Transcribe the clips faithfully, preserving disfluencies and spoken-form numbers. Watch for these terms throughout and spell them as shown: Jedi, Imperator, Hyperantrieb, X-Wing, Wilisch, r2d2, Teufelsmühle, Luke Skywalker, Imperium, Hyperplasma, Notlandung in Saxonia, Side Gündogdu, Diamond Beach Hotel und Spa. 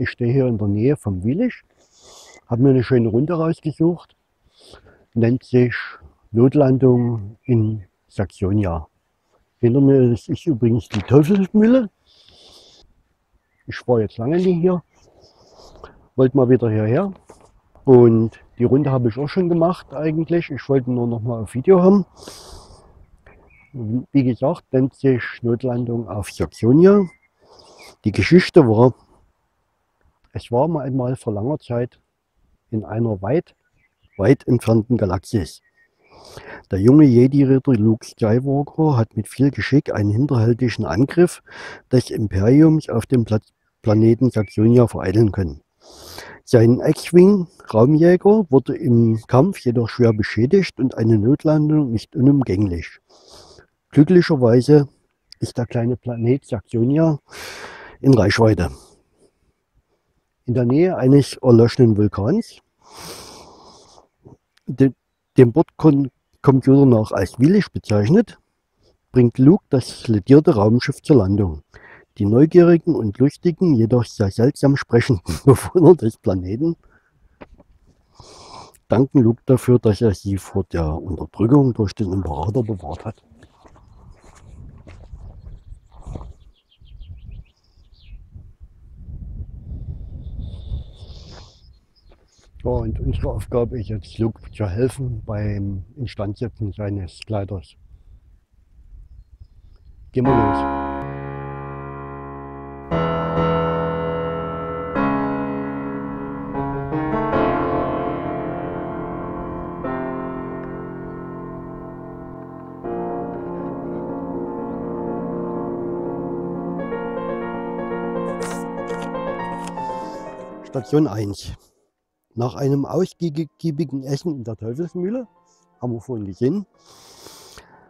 Ich stehe hier in der Nähe vom Wilisch, habe mir eine schöne Runde rausgesucht, nennt sich Notlandung in Saxonia. Hinter mir ist übrigens die Teufelsmühle. Ich war jetzt lange nicht hier, wollte mal wieder hierher und die Runde habe ich auch schon gemacht eigentlich. Ich wollte nur noch mal ein Video haben. Wie gesagt, nennt sich Notlandung auf Saxonia. Die Geschichte war, es war mal einmal vor langer Zeit in einer weit, weit entfernten Galaxis. Der junge Jedi-Ritter Luke Skywalker hat mit viel Geschick einen hinterhältigen Angriff des Imperiums auf dem Pla- Planeten Saxonia vereiteln können. Sein X-Wing Raumjäger wurde im Kampf jedoch schwer beschädigt und eine Notlandung ist unumgänglich. Glücklicherweise ist der kleine Planet Saxonia in Reichweite. In der Nähe eines erloschenen Vulkans, de, dem Bordcomputer nach als Wilisch bezeichnet, bringt Luke das ledierte Raumschiff zur Landung. Die neugierigen und lustigen, jedoch sehr seltsam sprechenden Bewohner des Planeten danken Luke dafür, dass er sie vor der Unterdrückung durch den Imperator bewahrt hat. Ja, und unsere Aufgabe ist jetzt, Luke zu helfen beim Instandsetzen seines Kleiders. Gehen wir los. Station eins. Nach einem ausgiebigen Essen in der Teufelsmühle, haben wir vorhin gesehen,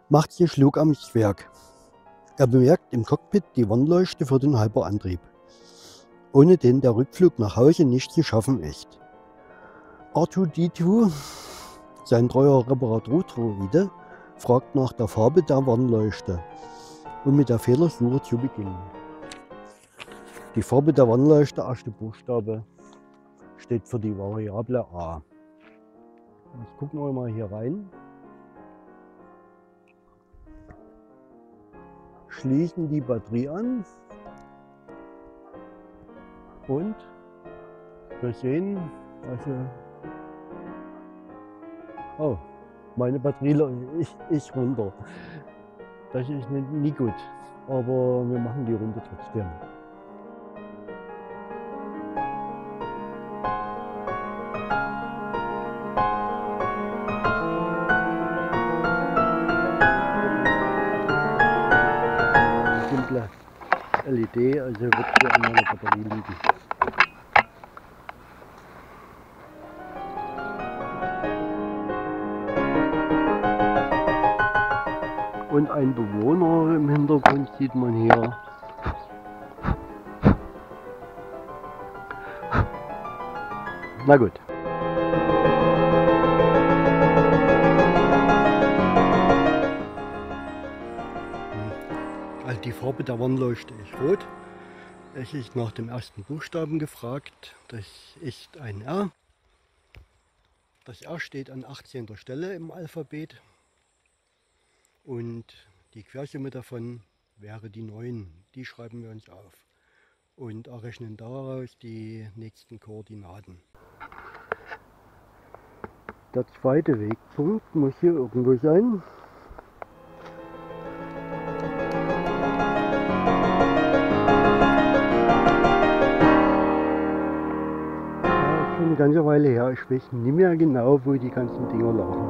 macht sich Luke ans Werk. Er bemerkt im Cockpit die Warnleuchte für den Hyperantrieb, ohne den der Rückflug nach Hause nicht zu schaffen ist. R zwei D zwei, sein treuer Reparatur-Droide, fragt nach der Farbe der Warnleuchte, um mit der Fehlersuche zu beginnen. Die Farbe der Warnleuchte, erste Buchstabe, steht für die Variable A. Jetzt gucken wir mal hier rein. Schließen die Batterie an und wir sehen, also oh, meine Batterie ist, ist runter. Das ist nicht, nie gut, aber wir machen die Runde trotzdem. L E D, also wird hier an meiner Batterie liegen. Und ein Bewohner im Hintergrund sieht man hier. Na gut. Die Farbe der Warnleuchte ist rot. Es ist nach dem ersten Buchstaben gefragt. Das ist ein R. Das R steht an achtzehnter Stelle im Alphabet. Und die Quersumme davon wäre die neun. Die schreiben wir uns auf. Und errechnen daraus die nächsten Koordinaten. Der zweite Wegpunkt muss hier irgendwo sein. Ganze Weile her. Ich weiß nicht mehr genau, wo die ganzen Dinger lagen.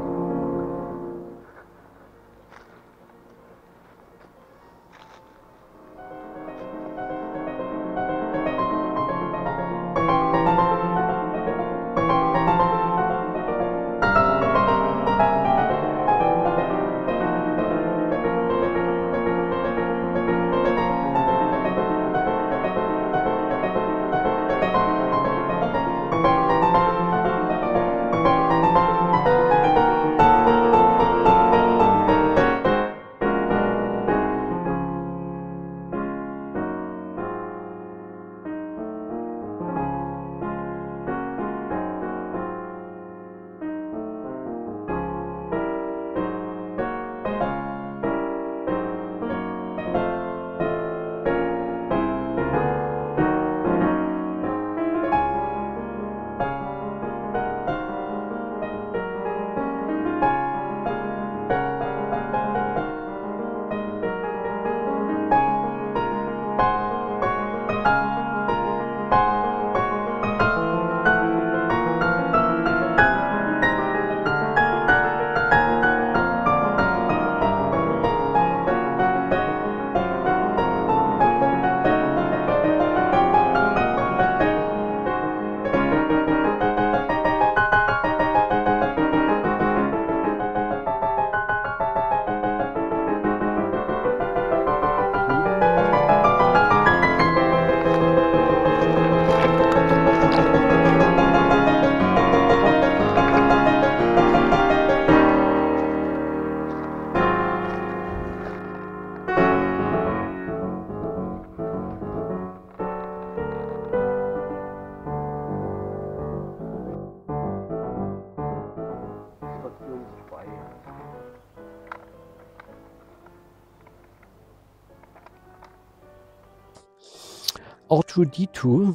R zwei D zwei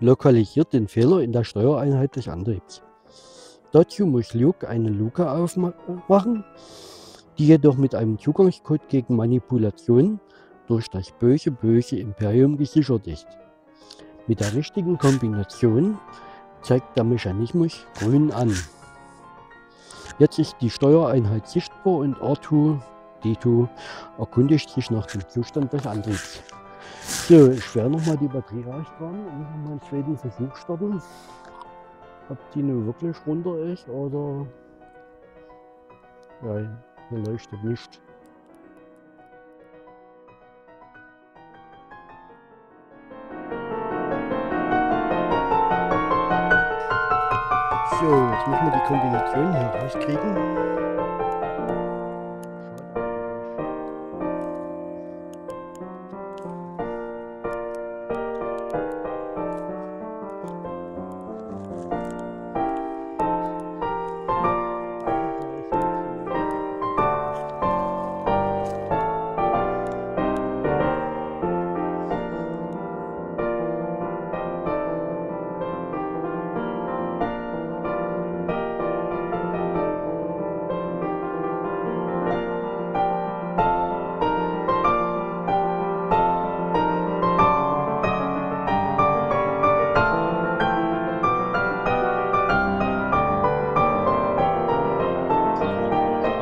lokalisiert den Fehler in der Steuereinheit des Antriebs. Dazu muss Luke eine Luke aufmachen, die jedoch mit einem Zugangscode gegen Manipulation durch das böse, böse Imperium gesichert ist. Mit der richtigen Kombination zeigt der Mechanismus grün an. Jetzt ist die Steuereinheit sichtbar und R zwei D zwei erkundigt sich nach dem Zustand des Antriebs. So, ich werde nochmal die Batterie rausfahren und nochmal einen zweiten Versuch starten. Ob die nun wirklich runter ist oder... Nein, sie leuchtet nicht. So, jetzt müssen wir die Kombination hier rauskriegen.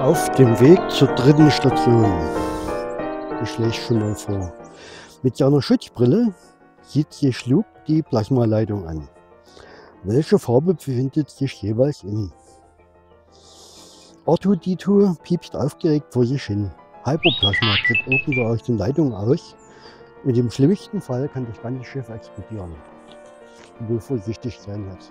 Auf dem Weg zur dritten Station. Ich lese schon mal vor. Mit seiner Schutzbrille sieht sich Luke die Plasmaleitung an. Welche Farbe befindet sich jeweils in? R zwei D zwei piepst aufgeregt vor sich hin. Hyperplasma tritt irgendwo aus den Leitungen aus. Und im schlimmsten Fall kann das ganze Schiff explodieren. Ich will vorsichtig sein jetzt.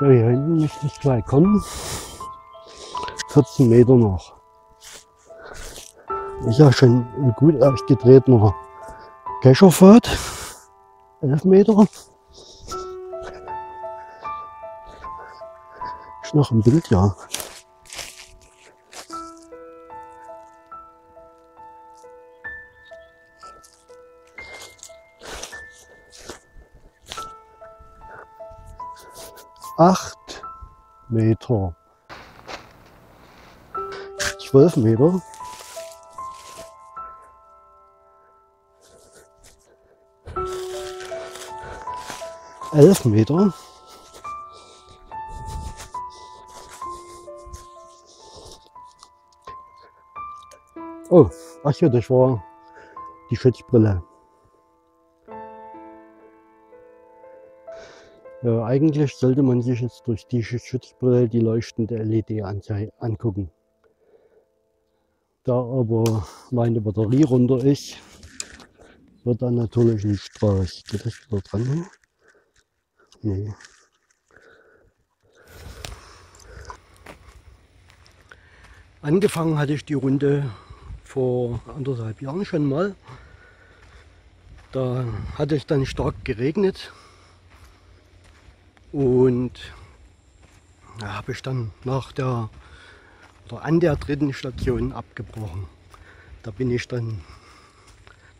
So, hier hinten müsste ich gleich kommen. vierzehn Meter noch. Ist ja schon ein gut ausgetretener Kescherfahrt. elf Meter. Ist noch im Bild, ja. acht Meter, zwölf Meter, elf Meter, oh, ach ja, das war die Schutzbrille. Ja, eigentlich sollte man sich jetzt durch die Schutzbrille die leuchtende L E D angucken. Da aber meine Batterie runter ist, wird dann natürlich nicht draus. Geht das wieder dran? Nee. Angefangen hatte ich die Runde vor anderthalb Jahren schon mal. Da hatte es dann stark geregnet. Und da habe ich dann nach der oder an der dritten Station abgebrochen. Da bin ich dann,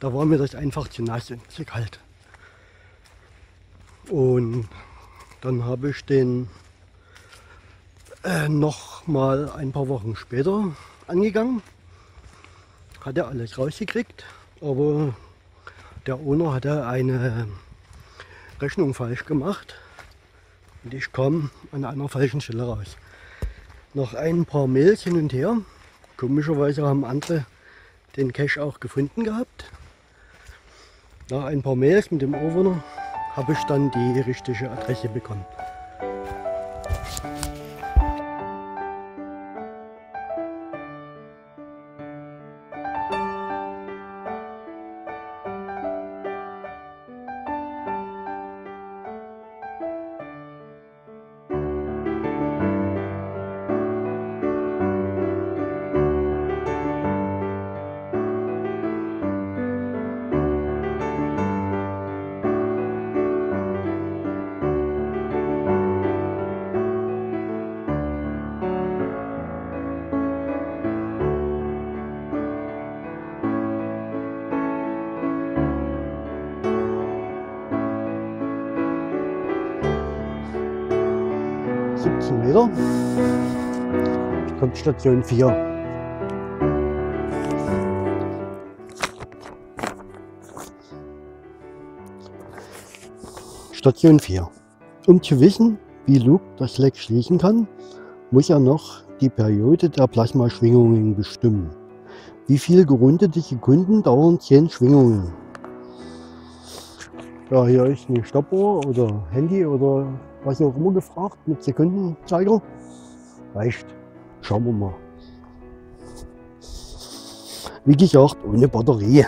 da war mir das einfach zu nass und zu kalt. Und dann habe ich den äh, noch mal ein paar Wochen später angegangen. Hat er alles rausgekriegt, aber der Owner hatte eine Rechnung falsch gemacht. Und ich komme an einer falschen Stelle raus. noch ein paar Mails hin und her. Komischerweise haben andere den Cache auch gefunden gehabt. Nach ein paar Mails mit dem Ohrwurner habe ich dann die richtige Adresse bekommen. siebzehn Meter, kommt Station vier. Station vier. Um zu wissen, wie Luke das Leck schließen kann, muss er noch die Periode der Plasmaschwingungen bestimmen. Wie viel gerundete Sekunden dauern zehn Schwingungen? Ja, hier ist eine Stoppuhr oder Handy oder was auch immer gefragt mit Sekundenzeiger. Reicht. Schauen wir mal. Wie gesagt, ohne Batterie.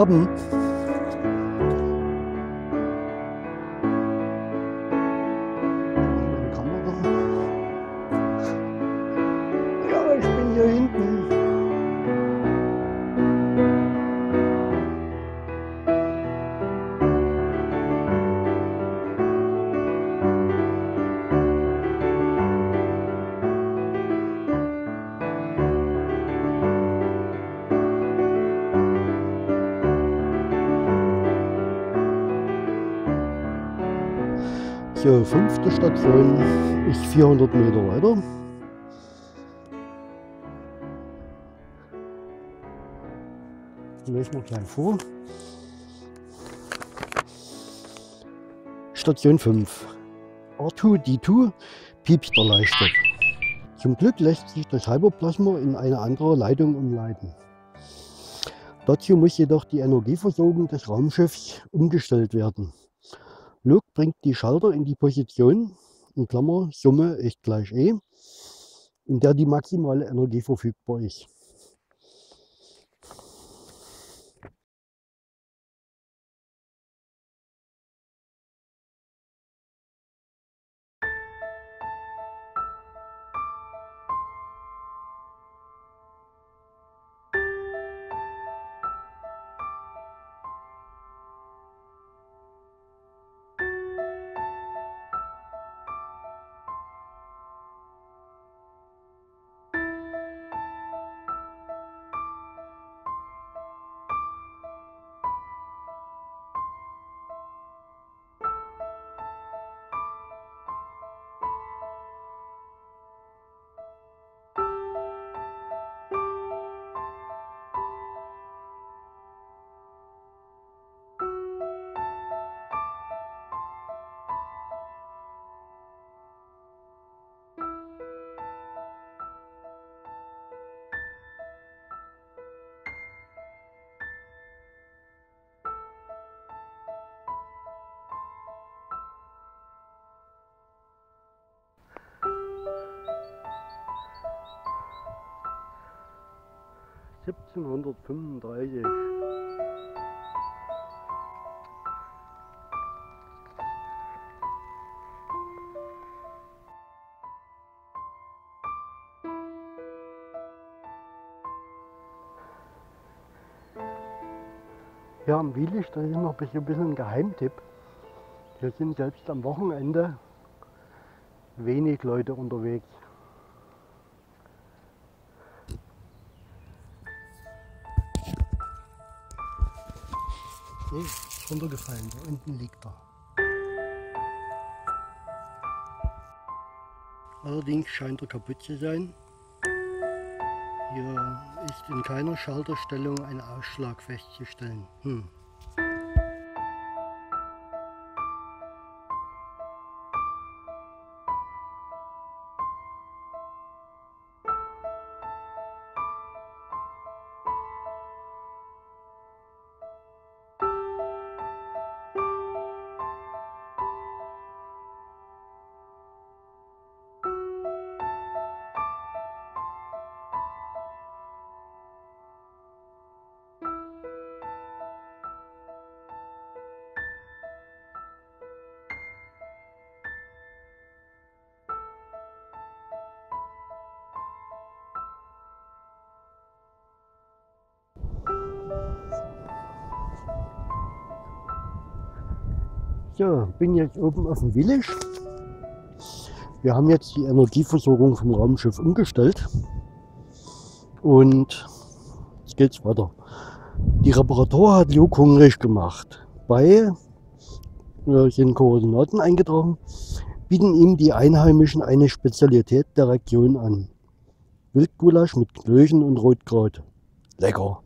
Haben. Ja, ich bin hier hinten. Die fünfte Station ist vierhundert Meter weiter. Lesen wir gleich vor. Station fünf. R zwei D zwei piepst der Leiste. Zum Glück lässt sich das Hyperplasma in eine andere Leitung umleiten. Dazu muss jedoch die Energieversorgung des Raumschiffs umgestellt werden. Luke bringt die Schalter in die Position, in Klammer, Summe ist gleich E, in der die maximale Energie verfügbar ist. siebzehnhundertfünfunddreißig. Ja, im Wilisch, das ist noch ein bisschen ein Geheimtipp. Hier sind selbst am Wochenende wenig Leute unterwegs. Nee, ist runtergefallen, da unten liegt er. Allerdings scheint er kaputt zu sein. Hier ist in keiner Schalterstellung ein Ausschlag festzustellen. Hm. Ja, bin jetzt oben auf dem Wilisch. Wir haben jetzt die Energieversorgung vom Raumschiff umgestellt und jetzt geht's weiter. Die Reparatur hat Luke hungrig gemacht. Bei äh, sind Koordinaten eingetragen, bieten ihm die Einheimischen eine Spezialität der Region an. Wildgulasch mit Knöchen und Rotkraut. Lecker.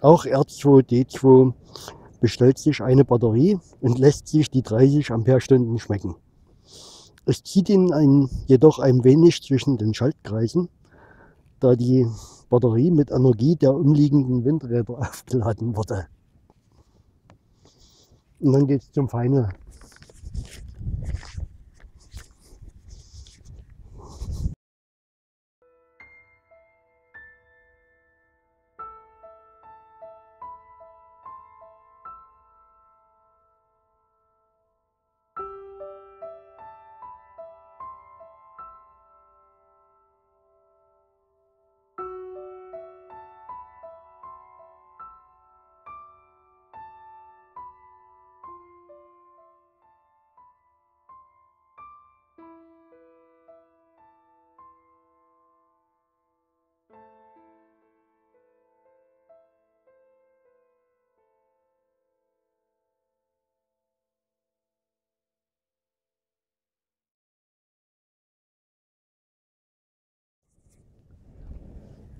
Auch R zwei D zwei bestellt sich eine Batterie und lässt sich die dreißig Amperestunden schmecken. Es zieht ihn ein, jedoch ein wenig zwischen den Schaltkreisen, da die Batterie mit Energie der umliegenden Windräder aufgeladen wurde. Und dann geht es zum Final.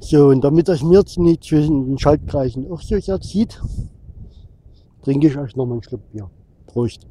So, und damit das Mirz nicht zwischen den Schaltkreisen auch so erzieht, trinke ich euch nochmal einen Schluck Bier. Prost!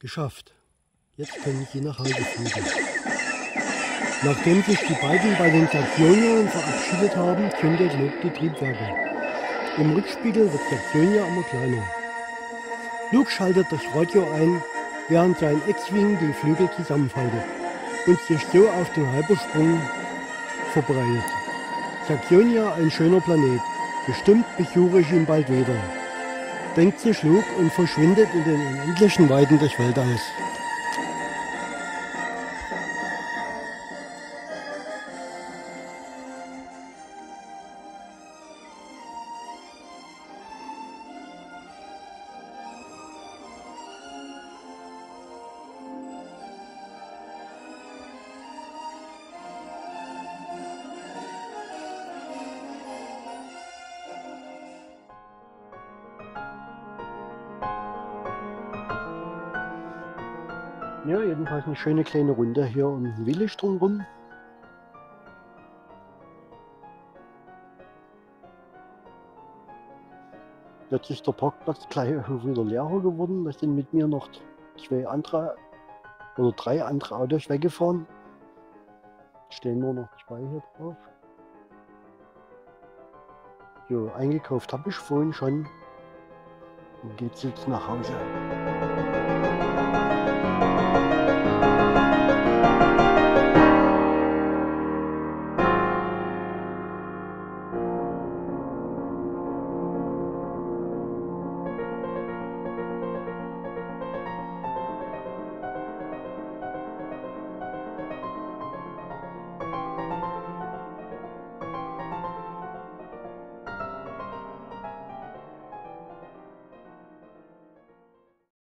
Geschafft. Jetzt können sie nach Hause fliegen. Nachdem sich die beiden bei den Saxoniern verabschiedet haben, zündet Luke die Triebwerke. Im Rückspiegel wird Saxonia immer kleiner. Luke schaltet das Radio ein, während sein X-Wing die Flügel zusammenfaltet und sich so auf den Hypersprung verbreitet. Saxonia, ein schöner Planet. Bestimmt besuche ich ihn bald wieder. Denkt sich Luke und verschwindet in den unendlichen Weiten des Weltalls. Ja, jedenfalls eine schöne kleine Runde hier um Wilisch drumherum. Jetzt ist der Parkplatz gleich wieder leerer geworden. Da sind mit mir noch zwei andere oder drei andere Autos weggefahren. Stehen nur noch zwei hier drauf. Jo, eingekauft habe ich vorhin schon. Dann geht's jetzt nach Hause.